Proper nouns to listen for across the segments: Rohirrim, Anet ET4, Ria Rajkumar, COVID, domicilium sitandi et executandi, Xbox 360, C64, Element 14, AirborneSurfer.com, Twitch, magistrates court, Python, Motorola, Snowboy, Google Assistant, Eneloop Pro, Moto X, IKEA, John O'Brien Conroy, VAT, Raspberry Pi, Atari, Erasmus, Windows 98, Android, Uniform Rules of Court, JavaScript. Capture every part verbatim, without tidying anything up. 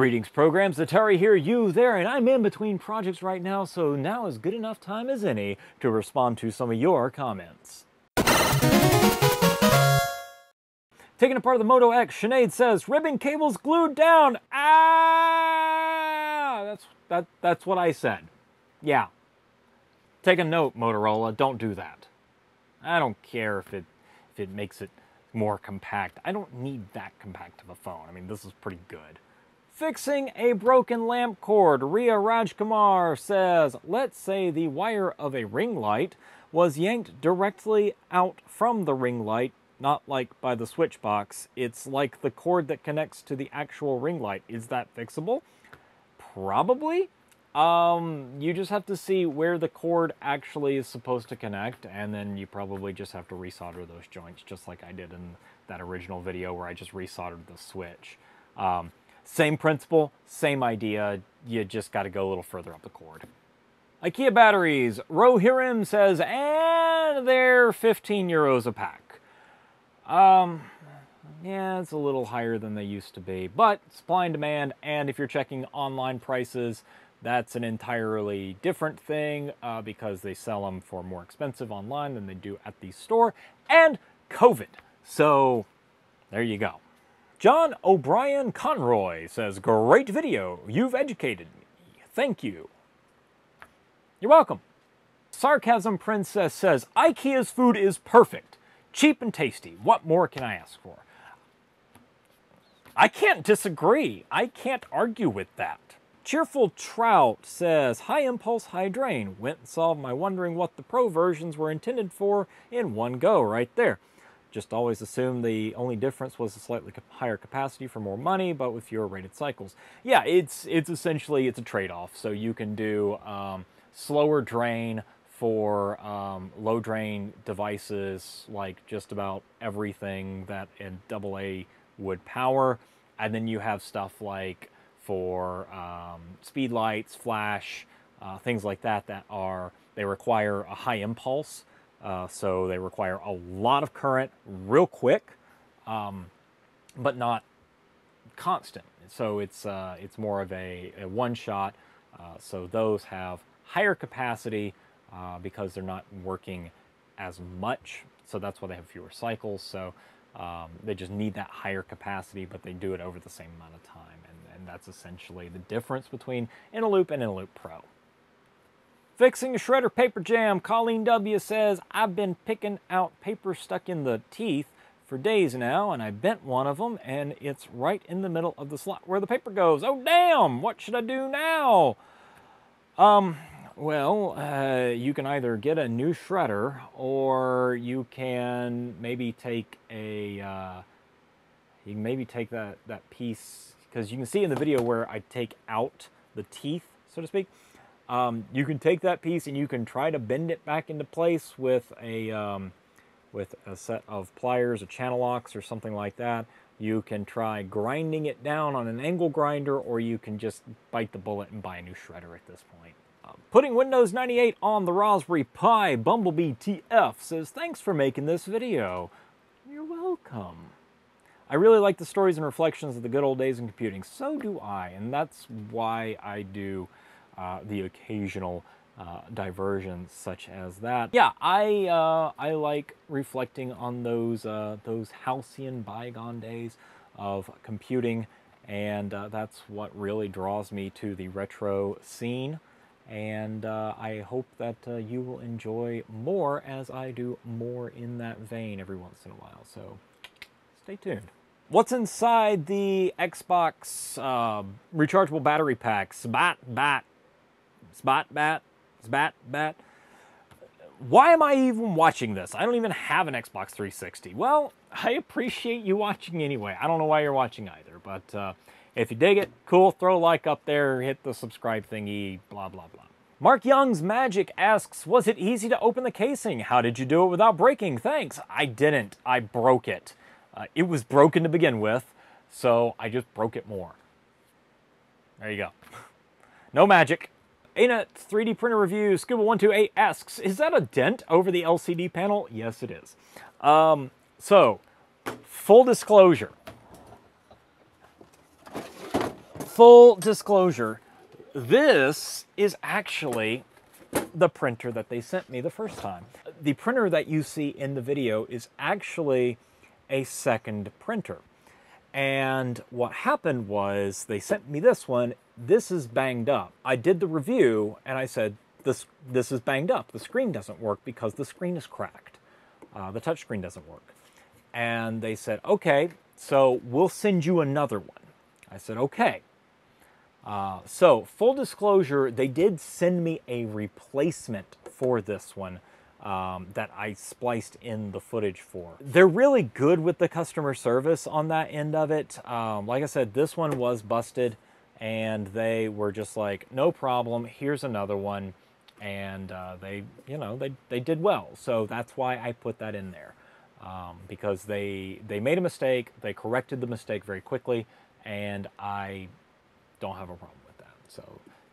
Greetings programs, Atari here, you there, and I'm in between projects right now, so now is good enough time as any to respond to some of your comments. Taking apart the Moto X, Sinead says, ribbon cables glued down, ah! That's, that, that's what I said. Yeah. Take a note, Motorola, don't do that. I don't care if it, if it makes it more compact. I don't need that compact of a phone. I mean, this is pretty good. Fixing a broken lamp cord, Ria Rajkumar says, let's say the wire of a ring light was yanked directly out from the ring light, not like by the switch box. It's like the cord that connects to the actual ring light. Is that fixable? Probably. Um, you just have to see where the cord actually is supposed to connect, and then you probably just have to resolder those joints, just like I did in that original video where I just resoldered the switch. Um, Same principle, same idea, you just got to go a little further up the cord. IKEA batteries, Rohirrim says, and they're fifteen euros a pack. Um, yeah, it's a little higher than they used to be, but supply and demand, and if you're checking online prices, that's an entirely different thing uh, because they sell them for more expensive online than they do at the store, and COVID. So there you go. John O'Brien Conroy says, great video, you've educated me, thank you. You're welcome. Sarcasm Princess says, IKEA's food is perfect, cheap and tasty, what more can I ask for? I can't disagree, I can't argue with that. Cheerful Trout says, high impulse, high drain, went and solved my wondering what the pro versions were intended for in one go right there. Just always assume the only difference was a slightly higher capacity for more money, but with fewer rated cycles. Yeah, it's it's essentially, it's a trade-off. So you can do um, slower drain for um, low drain devices, like just about everything that a double A would power. And then you have stuff like for um, speed lights, flash, uh, things like that, that are, they require a high impulse. Uh, so they require a lot of current real quick, um, but not constant. So it's, uh, it's more of a, a one-shot. Uh, so those have higher capacity uh, because they're not working as much. So that's why they have fewer cycles. So um, they just need that higher capacity, but they do it over the same amount of time. And, and that's essentially the difference between Eneloop and Eneloop Pro. Fixing a shredder paper jam, Colleen W. says, I've been picking out paper stuck in the teeth for days now, and I bent one of them, and it's right in the middle of the slot where the paper goes. Oh, damn, what should I do now? Um, well, uh, you can either get a new shredder, or you can maybe take a, uh, you can maybe take that, that piece, because you can see in the video where I take out the teeth, so to speak. Um, you can take that piece and you can try to bend it back into place with a, um, with a set of pliers or channel locks or something like that. You can try grinding it down on an angle grinder, or you can just bite the bullet and buy a new shredder at this point. Um, putting Windows ninety-eight on the Raspberry Pi, Bumblebee T F says, thanks for making this video. You're welcome. I really like the stories and reflections of the good old days in computing. So do I, and that's why I do Uh, the occasional uh, diversions such as that. Yeah, I uh, I like reflecting on those uh, those halcyon bygone days of computing, and uh, that's what really draws me to the retro scene. And uh, I hope that uh, you will enjoy more as I do more in that vein every once in a while. So stay tuned. What's inside the Xbox uh, rechargeable battery pack? Sbat bat. Spot bat, spat bat. Why am I even watching this? I don't even have an Xbox three sixty. Well, I appreciate you watching anyway. I don't know why you're watching either, but uh, if you dig it, cool, throw a like up there, hit the subscribe thingy, blah, blah, blah. Mark Young's Magic asks, was it easy to open the casing? How did you do it without breaking? Thanks. I didn't. I broke it. Uh, it was broken to begin with, so I just broke it more. There you go. No magic. Anut three D Printer Review, Scuba one two eight asks, is that a dent over the L C D panel? Yes, it is. Um, so, full disclosure. full disclosure, this is actually the printer that they sent me the first time. The printer that you see in the video is actually a second printer. And what happened was they sent me this one. This is banged up. I did the review and I said, this, this is banged up. The screen doesn't work because the screen is cracked. Uh, the touchscreen doesn't work. And they said, okay, so we'll send you another one. I said, okay. Uh, so full disclosure, they did send me a replacement for this one um, that I spliced in the footage for. They're really good with the customer service on that end of it. Um, like I said, this one was busted and they were just like, no problem, here's another one. And uh, they, you know, they, they did well. So that's why I put that in there. Um, because they, they made a mistake, they corrected the mistake very quickly, and I don't have a problem with that. So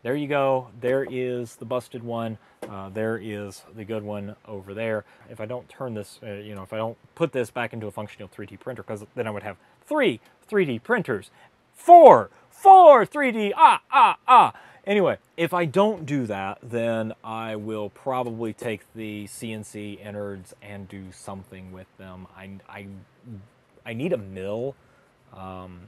there you go. There is the busted one. Uh, there is the good one over there. If I don't turn this, uh, you know, if I don't put this back into a functional three D printer, because then I would have three 3D printers. Four! Four 3D! Ah, ah, ah! Anyway, if I don't do that, then I will probably take the C N C innards and do something with them. I, I, I need a mill. Um,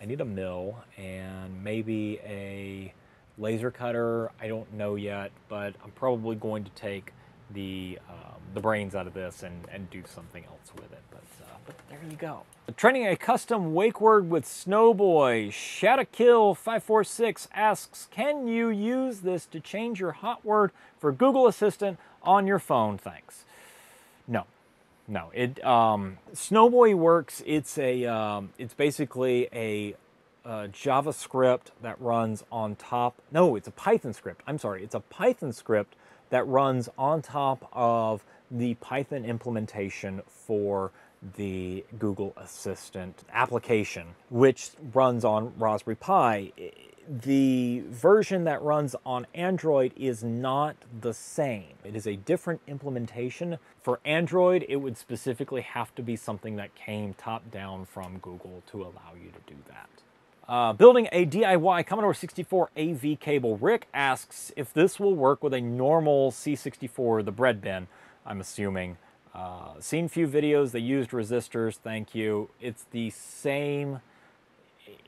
I need a mill and maybe a laser cutter. I don't know yet, but I'm probably going to take the, um, the brains out of this and, and do something else with it. But, uh, but there you go. Training a custom wake word with Snowboy. Shatakill five four six asks, can you use this to change your hot word for Google Assistant on your phone? Thanks. No, no. It um, Snowboy works. It's a um, it's basically a uh, JavaScript that runs on top. No, it's a Python script. I'm sorry, it's a Python script that runs on top of the Python implementation for the Google Assistant application, which runs on Raspberry Pi. The version that runs on Android is not the same. It is a different implementation. For Android, it would specifically have to be something that came top down from Google to allow you to do that. Uh, building a D I Y Commodore sixty-four A V cable. Rick asks if this will work with a normal C sixty-four, the bread bin, I'm assuming. Uh, seen few videos, they used resistors, thank you. It's the same,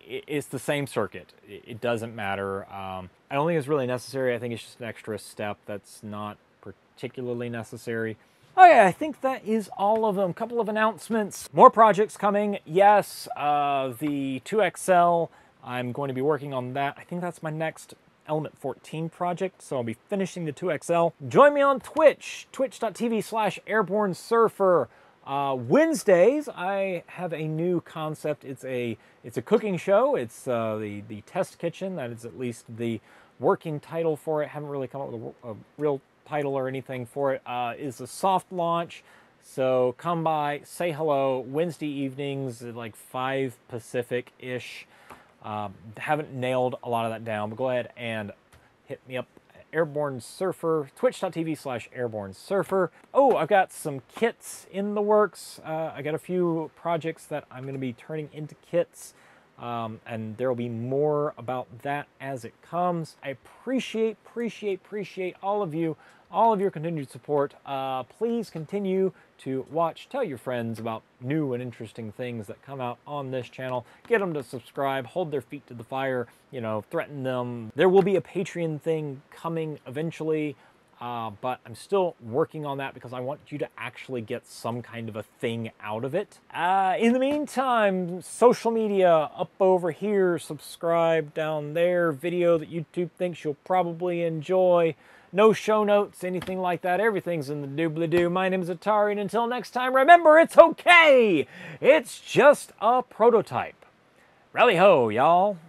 it's the same circuit. It doesn't matter. Um, I don't think it's really necessary. I think it's just an extra step that's not particularly necessary. Okay, I think that is all of them. Couple of announcements. More projects coming. Yes, uh, the two X L, I'm going to be working on that. I think that's my next Element fourteen project, so I'll be finishing the two X L. Join me on Twitch, twitch dot T V slash AirborneSurfer. Uh, Wednesdays, I have a new concept. It's a, it's a cooking show. It's uh, the, the test kitchen. That is at least the working title for it. Haven't really come up with a, a real title or anything for it. Uh, is a soft launch, so come by, say hello. Wednesday evenings at like five Pacific ish. Um, haven't nailed a lot of that down, but go ahead and hit me up at AirborneSurfer, twitch dot T V slash AirborneSurfer. Oh, I've got some kits in the works. Uh, I got a few projects that I'm going to be turning into kits, um, and there will be more about that as it comes. I appreciate, appreciate, appreciate all of you, all of your continued support. Uh, please continue to watch, tell your friends about new and interesting things that come out on this channel. Get them to subscribe, hold their feet to the fire, you know, threaten them. There will be a Patreon thing coming eventually, uh, but I'm still working on that because I want you to actually get some kind of a thing out of it. Uh, in the meantime, social media up over here, subscribe down there, video that YouTube thinks you'll probably enjoy. No show notes, anything like that. Everything's in the doobly-doo. My name is Atari, and until next time, remember, it's okay. It's just a prototype. Rally ho, y'all.